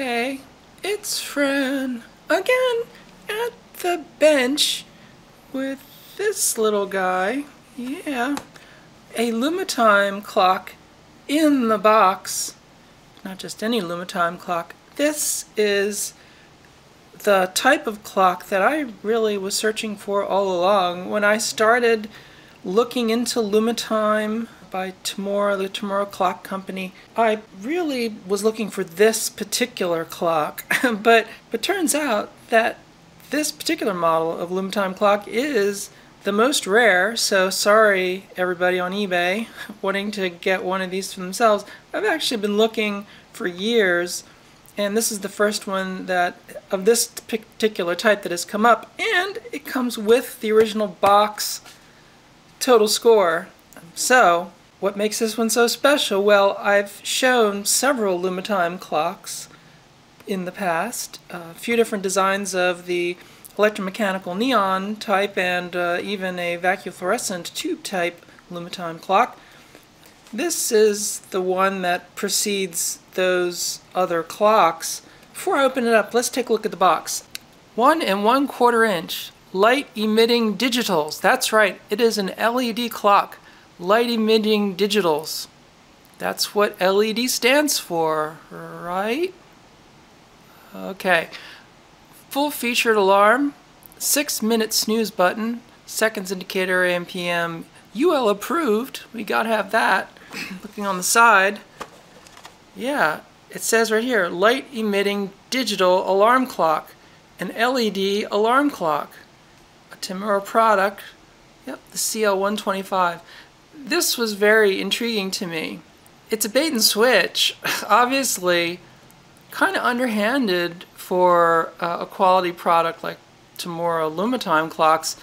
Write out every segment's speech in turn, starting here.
Hey, it's Fran again at the bench with this little guy. Yeah, a Lumatime clock in the box. Not just any Lumatime clock. This is the type of clock that I really was searching for all along. When I started looking into Lumatime by Tamura, the Tamura Clock Company, I really was looking for this particular clock, but turns out that this particular model of Lumatime clock is the most rare, so sorry everybody on eBay wanting to get one of these for themselves. I've actually been looking for years, and this is the first one that of this particular type that has come up, and it comes with the original box total score. So what makes this one so special? Well, I've shown several Lumatime clocks in the past, a few different designs of the electromechanical neon type and even a vacuofluorescent tube type Lumatime clock. This is the one that precedes those other clocks. Before I open it up, let's take a look at the box. 1 1/4 inch light emitting digitals. That's right, it is an LED clock. Light emitting digitals. That's what LED stands for, right? Okay. Full featured alarm, 6-minute snooze button, seconds indicator, AM, PM, UL approved. We gotta have that. Looking on the side, yeah, it says right here, light emitting digital alarm clock, an LED alarm clock, a Tamura product. Yep, the CL125. This was very intriguing to me. It's a bait and switch, obviously kind of underhanded for a quality product like Tamura Lumatime clocks.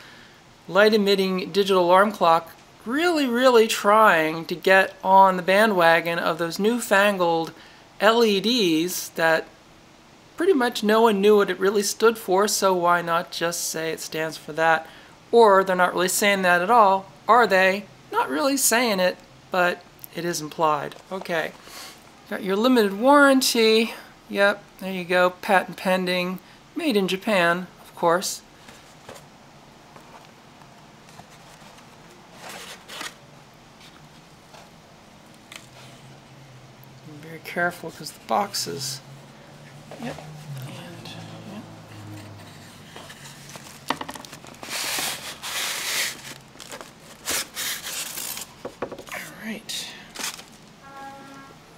Light emitting digital alarm clock, really trying to get on the bandwagon of those newfangled LEDs that pretty much no one knew what it really stood for, so why not just say it stands for that? Or they're not really saying that at all, are they? Not really saying it, but it is implied. Okay, got your limited warranty. Yep, there you go, patent pending, made in Japan, of course. Be very careful because the boxes. Yep.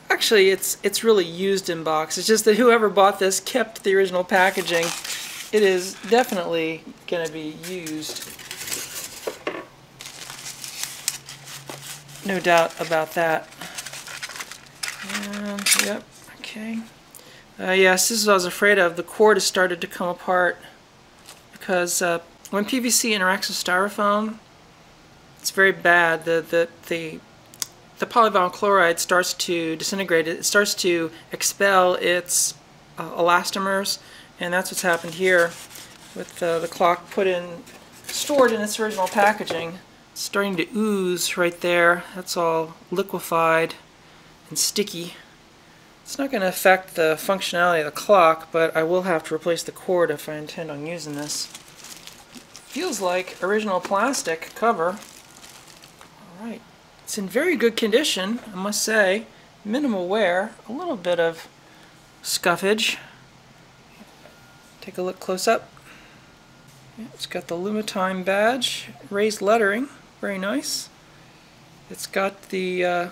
Actually, it's really used in box. It's just that whoever bought this kept the original packaging. It is definitely going to be used. No doubt about that. And, yep, okay. Yes, this is what I was afraid of. The cord has started to come apart because when PVC interacts with styrofoam, it's very bad. The polyvinyl chloride starts to disintegrate. It starts to expel its elastomers, and that's what's happened here with the clock stored in its original packaging. It's starting to ooze right there. That's all liquefied and sticky. It's not going to affect the functionality of the clock, but I will have to replace the cord if I intend on using this. Feels like original plastic cover. All right. It's in very good condition, I must say. Minimal wear, a little bit of scuffage. Take a look close up. It's got the Lumatime badge, raised lettering, very nice. It's got the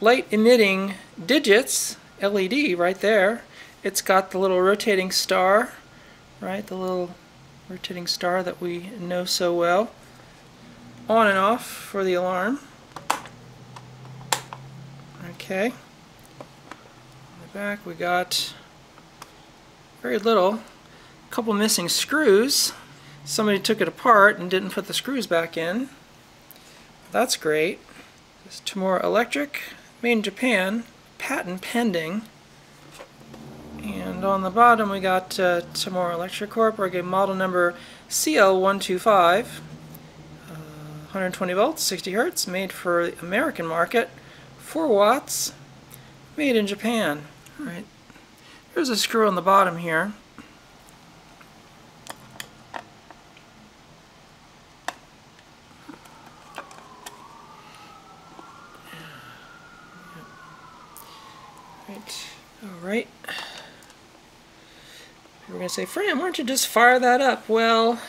light emitting digits, LED right there. It's got the little rotating star, right? The little rotating star that we know so well. On and off for the alarm. Okay. On the back we got very little. A couple missing screws. Somebody took it apart and didn't put the screws back in. That's great. This is Tamura Electric, made in Japan, patent pending. And on the bottom we got Tamura Electric Corp. I gave model number CL125. 120 volts, 60 hertz, made for the American market, 4 watts, made in Japan. All right, There's a screw on the bottom here. Right. All right. People are going to say, Fran, why don't you just fire that up? Well,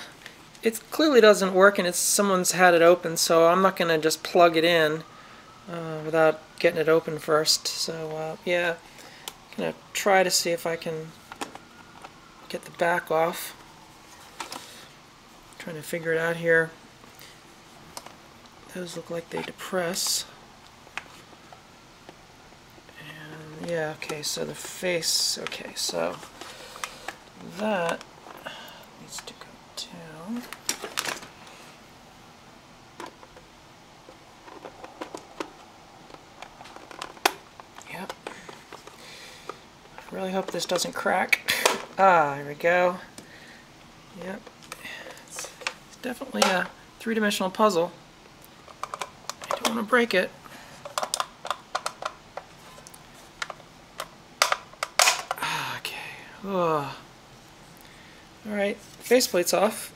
it clearly doesn't work, and it's someone's had it open, so I'm not going to just plug it in without getting it open first. So, yeah, I'm going to try to see if I can get the back off. I'm trying to figure it out here. Those look like they depress. And, yeah, okay, so the face, okay, so that needs to go down. Yep. I really hope this doesn't crack. Ah, here we go. Yep. It's definitely a three-dimensional puzzle. I don't want to break it. Ah, okay. Oh. Alright, faceplate's off.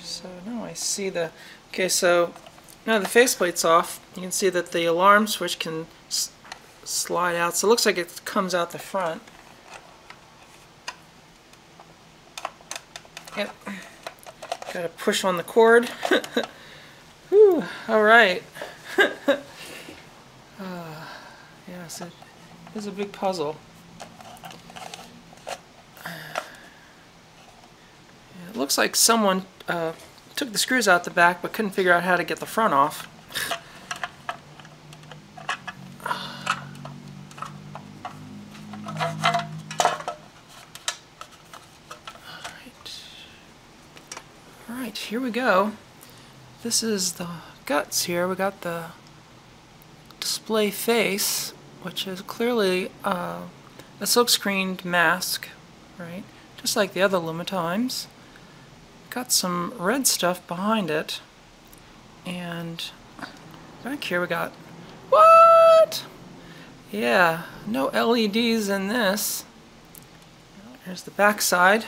So now I see the... Okay, so now the faceplate's off. You can see that the alarm switch can slide out. So it looks like it comes out the front. Yep. Gotta push on the cord. Whew, alright. Yeah, so it's a big puzzle. Looks like someone took the screws out the back but couldn't figure out how to get the front off. All right, here we go. This is the guts here. We got the display face, which is clearly a silkscreened mask, right? Just like the other Lumitimes. Got some red stuff behind it, and back here we got, what? Yeah, no LEDs in this. Here's the back side.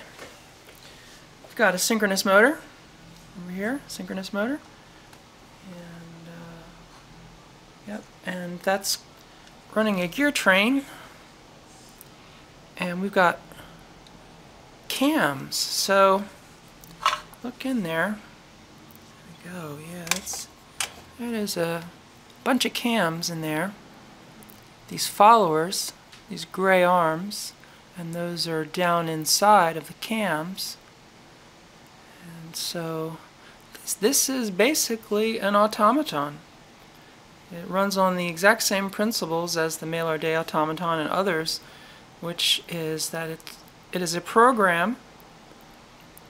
We've got a synchronous motor over here, synchronous motor, and yep, and that's running a gear train, and we've got cams. So look in there. There we go. Yeah, that is a bunch of cams in there. These followers, these gray arms, and those are down inside of the cams. And so this is basically an automaton. It runs on the exact same principles as the Maillardet automaton and others, which is that it is a program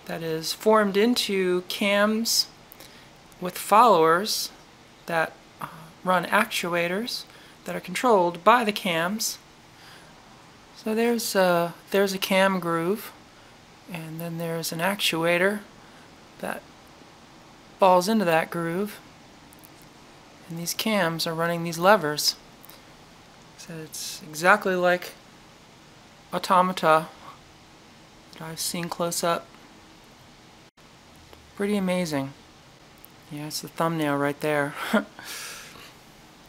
that is formed into cams with followers that run actuators that are controlled by the cams. So there's a cam groove, and then there's an actuator that falls into that groove, and these cams are running these levers. So it's exactly like automata that I've seen close up. Pretty amazing. Yeah, it's the thumbnail right there.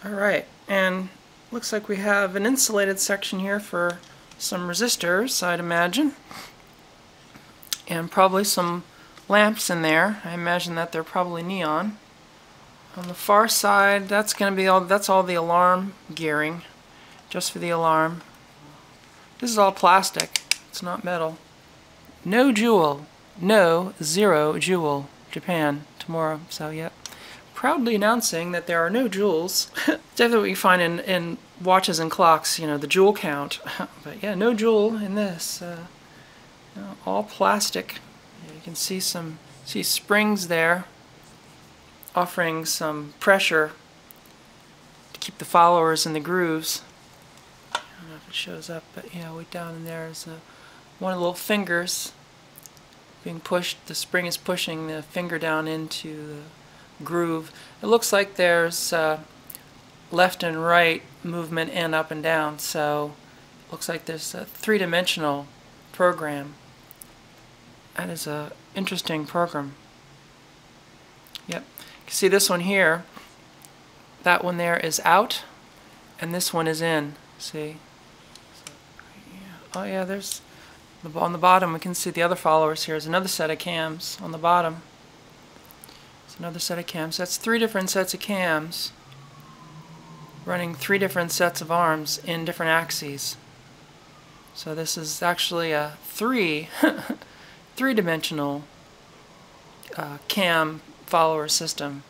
Alright, and looks like we have an insulated section here for some resistors, I'd imagine. And probably some lamps in there. I imagine that they're probably neon. On the far side, that's gonna be all, that's all the alarm gearing, just for the alarm. This is all plastic, it's not metal. No jewel. No, 0 joule, Japan, Tamura. So, yep. Proudly announcing that there are no joules. Definitely what you find in watches and clocks, you know, the joule count. But yeah, no joule in this. No, all plastic. Yeah, you can see some springs there, offering some pressure to keep the followers in the grooves. I don't know if it shows up, but yeah, way down in there is one of the little fingers being pushed. The spring is pushing the finger down into the groove. It looks like there's left and right movement and up and down, so Looks like there's a three-dimensional program. That is a interesting program. Yep. You can see this one here. That one there is out, and this one is in. See? Oh yeah, there's on the bottom. We can see the other followers here. There's another set of cams on the bottom. It's another set of cams. That's three different sets of cams running three different sets of arms in different axes. So this is actually a three-dimensional cam follower system.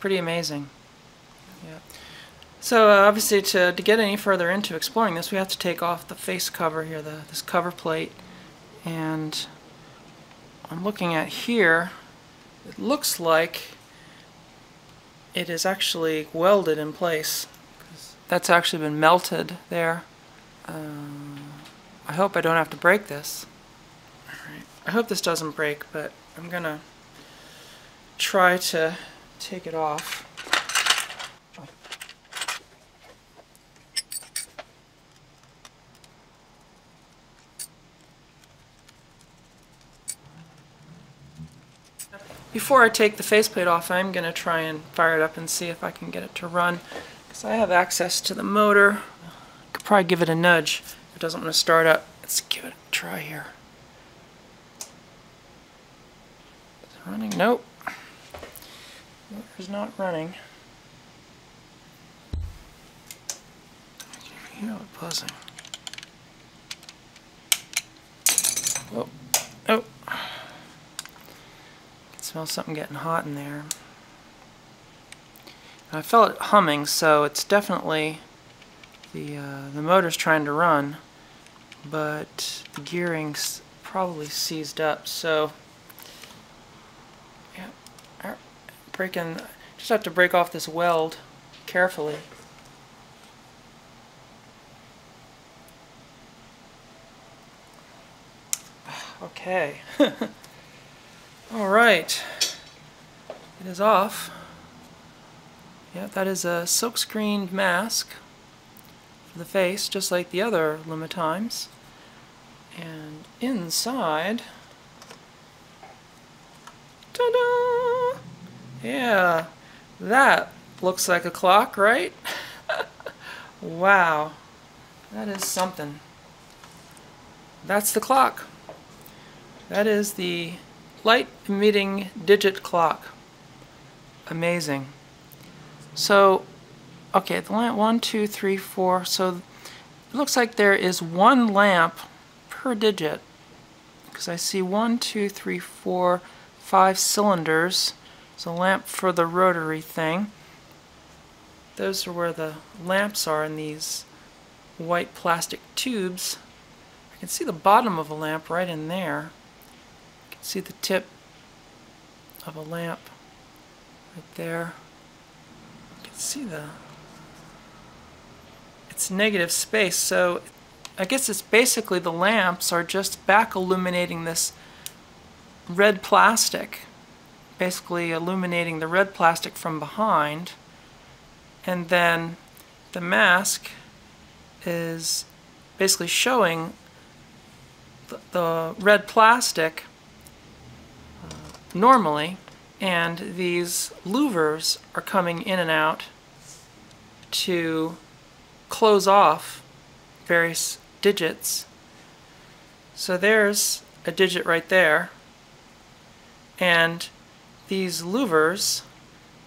Pretty amazing. Yeah. So obviously to get any further into exploring this, we have to take off the face cover here, this cover plate. And I'm looking at here, it looks like it is actually welded in place. That's actually been melted there. I hope I don't have to break this. All right. I hope this doesn't break, but I'm gonna try to take it off. Before I take the faceplate off, I'm going to try and fire it up and see if I can get it to run, because I have access to the motor. I could probably give it a nudge if it doesn't want to start up. Let's give it a try here. Is it running? Nope. Motor's not running. I can hear it buzzing. Oh. Oh. Smell something getting hot in there. I felt it humming, so it's definitely the motor's trying to run, but the gearing's probably seized up. So yeah, breaking. Just have to break off this weld carefully. Okay. Alright, it is off. Yeah, that is a silk-screened mask for the face, just like the other Lumitimes. And inside, ta-da! Yeah, that looks like a clock, right? Wow, that is something. That's the clock. That is the light-emitting digit clock. Amazing. So, okay, the lamp, 1, 2, 3, 4. So it looks like there is one lamp per digit, because I see 1, 2, 3, 4, 5 cylinders. So lamp for the rotary thing. Those are where the lamps are in these white plastic tubes. I can see the bottom of a lamp right in there. See the tip of a lamp right there. You can see it's negative space, so I guess it's basically the lamps are just back illuminating this red plastic, basically illuminating the red plastic from behind, and then the mask is basically showing the red plastic normally, and these louvers are coming in and out to close off various digits. So there's a digit right there, and these louvers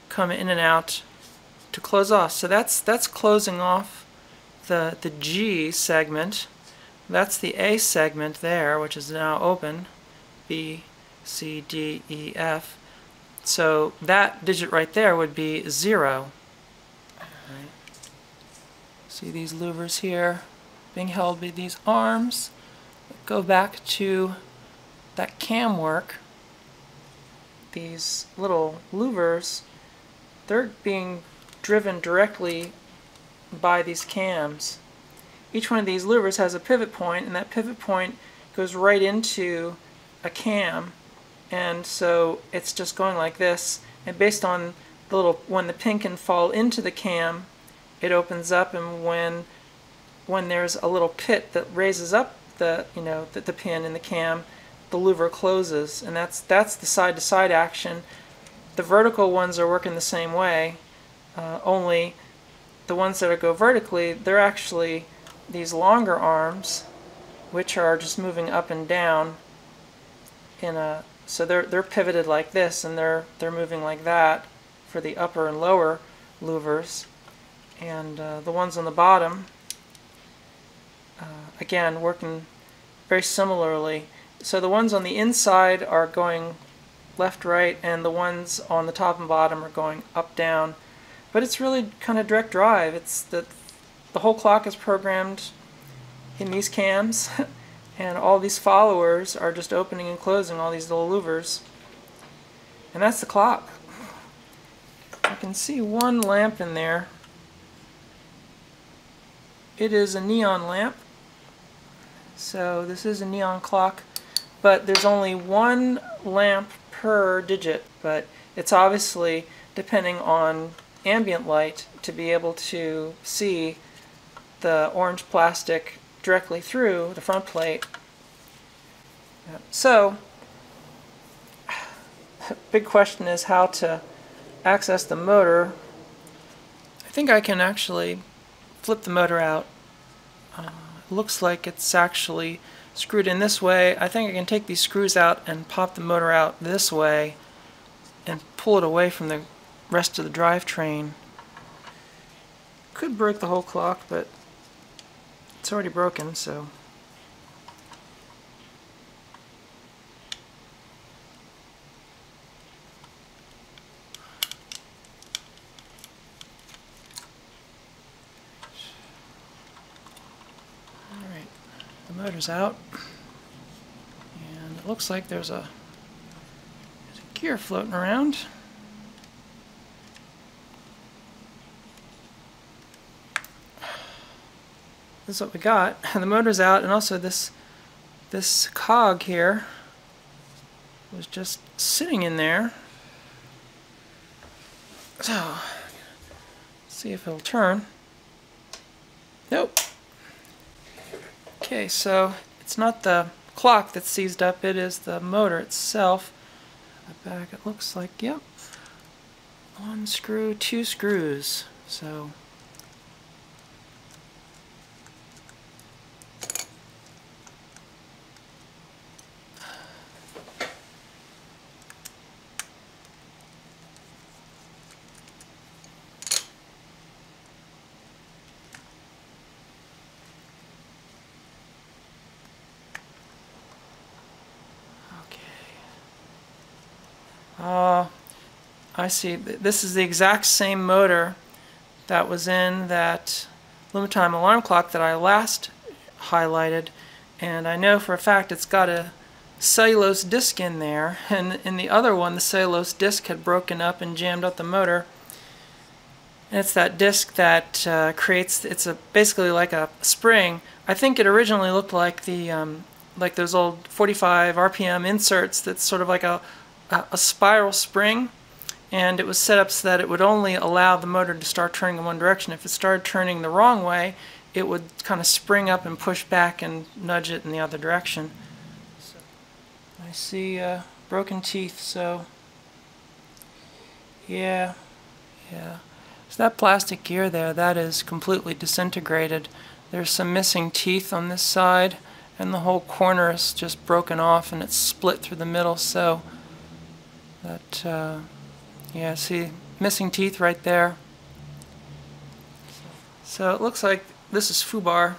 come in and out to close off. So that's closing off the G segment. That's the A segment there, which is now open. B, C, D, E, F. So that digit right there would be 0. Right. See these louvers here being held by these arms. Go back to that cam work. These little louvers, they're being driven directly by these cams. Each one of these louvers has a pivot point, and that pivot point goes right into a cam. And so it's just going like this, and based on the little, when the pin can fall into the cam, it opens up, and when when there's a little pit that raises up the, you know, the pin in the cam, the louver closes, and that's the side-to-side action. The vertical ones are working the same way, only the ones that go vertically, they're actually these longer arms, which are just moving up and down. So they're pivoted like this, and they're moving like that for the upper and lower louvers, and the ones on the bottom, again, working very similarly. So the ones on the inside are going left, right, and the ones on the top and bottom are going up, down. But it's really kind of direct drive. It's the whole clock is programmed in these cams, and all these followers are just opening and closing all these little louvers. And that's the clock. I can see one lamp in there. It is a neon lamp. So this is a neon clock, but there's only one lamp per digit, but it's obviously depending on ambient light to be able to see the orange plastic directly through the front plate. So, big question is how to access the motor. I think I can actually flip the motor out. Looks like it's actually screwed in this way. I think I can take these screws out and pop the motor out this way and pull it away from the rest of the drivetrain. Could break the whole clock, but it's already broken, so. Motor's out, and it looks like there's a gear floating around. This is what we got, and the motor's out, and also this cog here was just sitting in there. So see if it'll turn. Nope. Okay, so it's not the clock that's seized up, it is the motor itself. Back, it looks like, yep. One screw, two screws. So I see. This is the exact same motor that was in that Lumetime alarm clock that I last highlighted, and I know for a fact it's got a cellulose disc in there, and in the other one the cellulose disc had broken up and jammed up the motor, and it's that disc that creates, it's a basically like a spring. I think it originally looked like the like those old 45 RPM inserts that's sort of like a spiral spring, and it was set up so that it would only allow the motor to start turning in one direction. If it started turning the wrong way, it would kind of spring up and push back and nudge it in the other direction. I see broken teeth, so yeah. So that plastic gear there, that is completely disintegrated. There's some missing teeth on this side, and the whole corner is just broken off and it's split through the middle, so that, yeah, see, missing teeth right there. So it looks like this is FUBAR,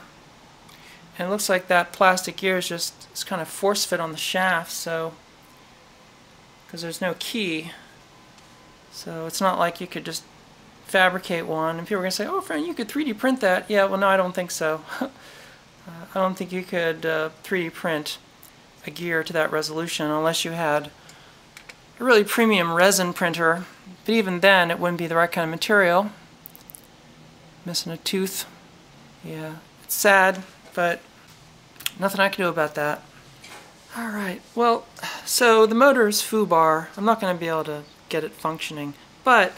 and it looks like that plastic gear is just, it's kind of force fit on the shaft, so, because there's no key, so it's not like you could just fabricate one, and people are going to say, oh, friend, you could 3D print that. Yeah, well, no, I don't think so. I don't think you could 3D print a gear to that resolution unless you had a really premium resin printer, but even then it wouldn't be the right kind of material. Missing a tooth. Yeah, it's sad, but nothing I can do about that. Alright, well, so the motor is FUBAR. I'm not going to be able to get it functioning, but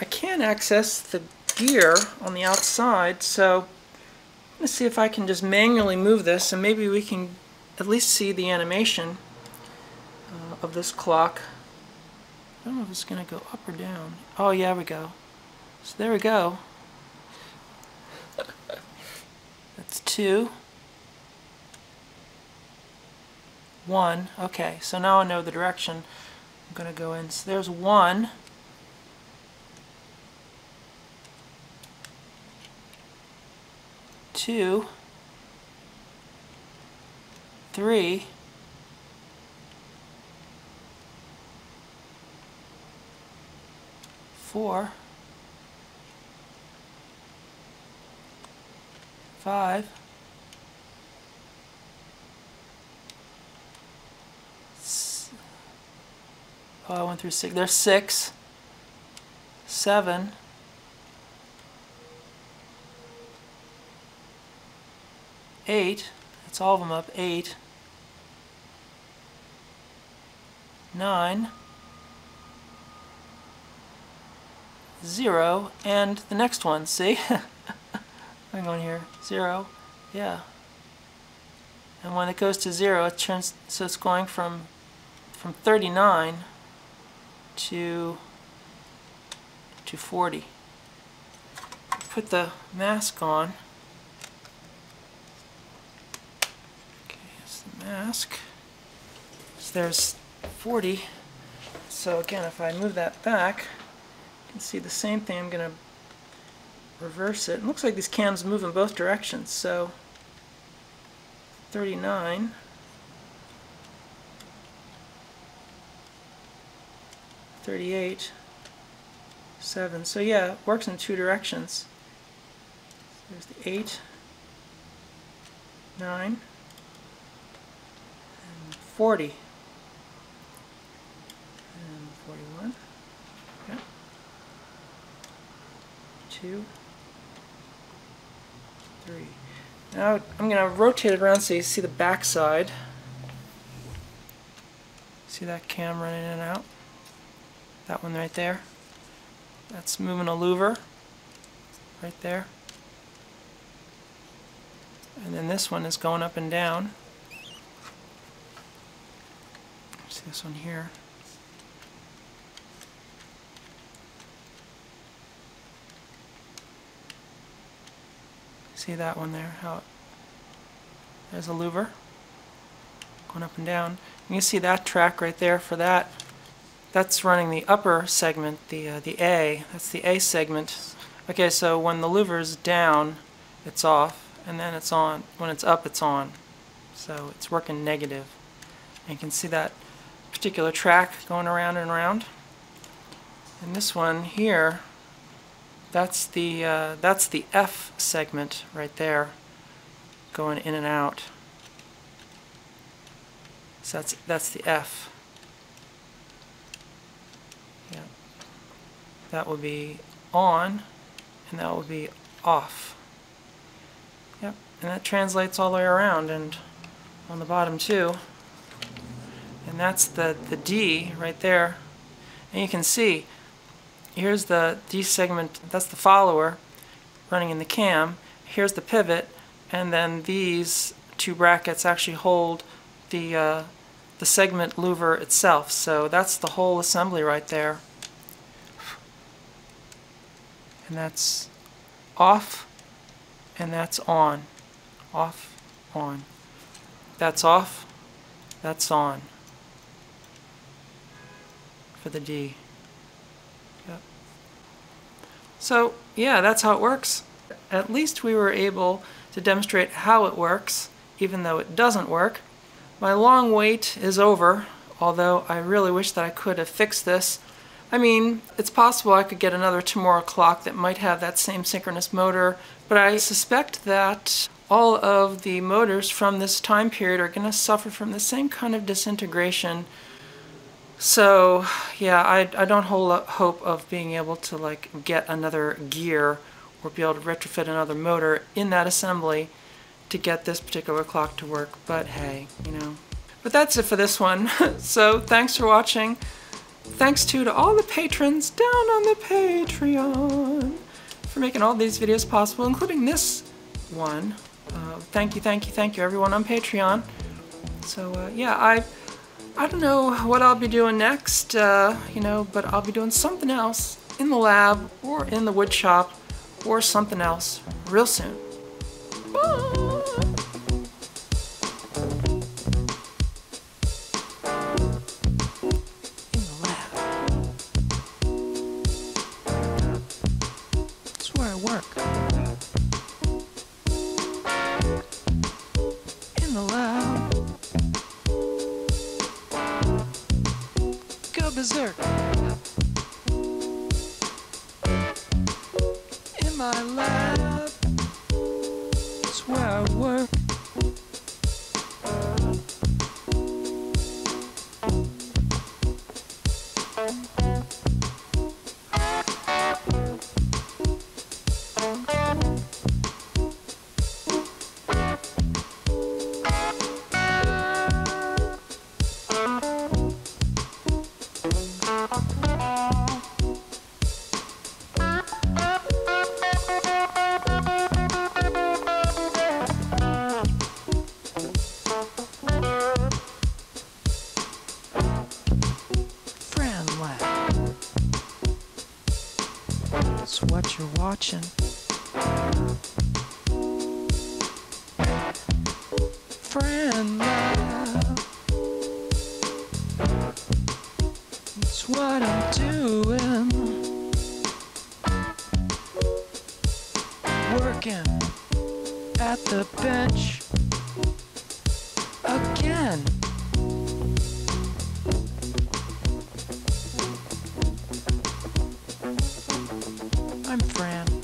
I can access the gear on the outside, so Let's see if I can just manually move this, and maybe we can at least see the animation of this clock. I don't know if it's going to go up or down. Oh yeah, we go. So there we go. That's 2, 1. Okay, so now I know the direction I'm going to go in. So there's 1. Two, three, four, five, oh, I went through 6. There's 6, 7. 8, that's all of them up, 8, 9, 0, and the next one, see? I'm going here, 0, yeah. And when it goes to 0, it turns, so it's going from 39 to 40. Put the mask on. Mask. So there's 40. So again, if I move that back, you can see the same thing. I'm going to reverse it. It looks like these cams move in both directions. So 39, 38, 7. So yeah, it works in two directions. So there's the 8, 9, 40 and 41, okay. 2, 3. Now I'm going to rotate it around so you see the back side. See that cam running in and out? That one right there. That's moving a louver right there. And then this one is going up and down. This one here. See that one there? How there's a louver going up and down. And you see that track right there for that. That's running the upper segment, the A. That's the A segment. Okay, so when the louver's down, it's off, and then it's on. When it's up, it's on. So it's working negative. And you can see that particular track going around and around. And this one here, that's the F segment right there, going in and out. So that's the F. Yeah, that will be on, and that will be off. Yep, and that translates all the way around and on the bottom too. And that's the D right there. And you can see, here's the D segment, that's the follower running in the cam. Here's the pivot, and then these two brackets actually hold the segment louver itself. So that's the whole assembly right there. And that's off, and that's on. Off, on. That's off, that's on. For the D. Yep. So yeah, that's how it works. At least we were able to demonstrate how it works, even though it doesn't work. My long wait is over, although I really wish that I could have fixed this. I mean, it's possible I could get another Tamura clock that might have that same synchronous motor, but I suspect that all of the motors from this time period are going to suffer from the same kind of disintegration. So yeah, I don't hold up hope of being able to like get another gear or be able to retrofit another motor in that assembly to get this particular clock to work, but hey, you know. But that's it for this one. So thanks for watching. Thanks too to all the patrons down on the Patreon for making all these videos possible, including this one. thank you everyone on Patreon. So yeah, I don't know what I'll be doing next, you know, but I'll be doing something else in the lab or in the wood shop or something else real soon. Bye! Berserk in my lab, it's where I work. That's what you're watching. Friend love. It's what I'm doing. Working at the bench again. I'm Fran.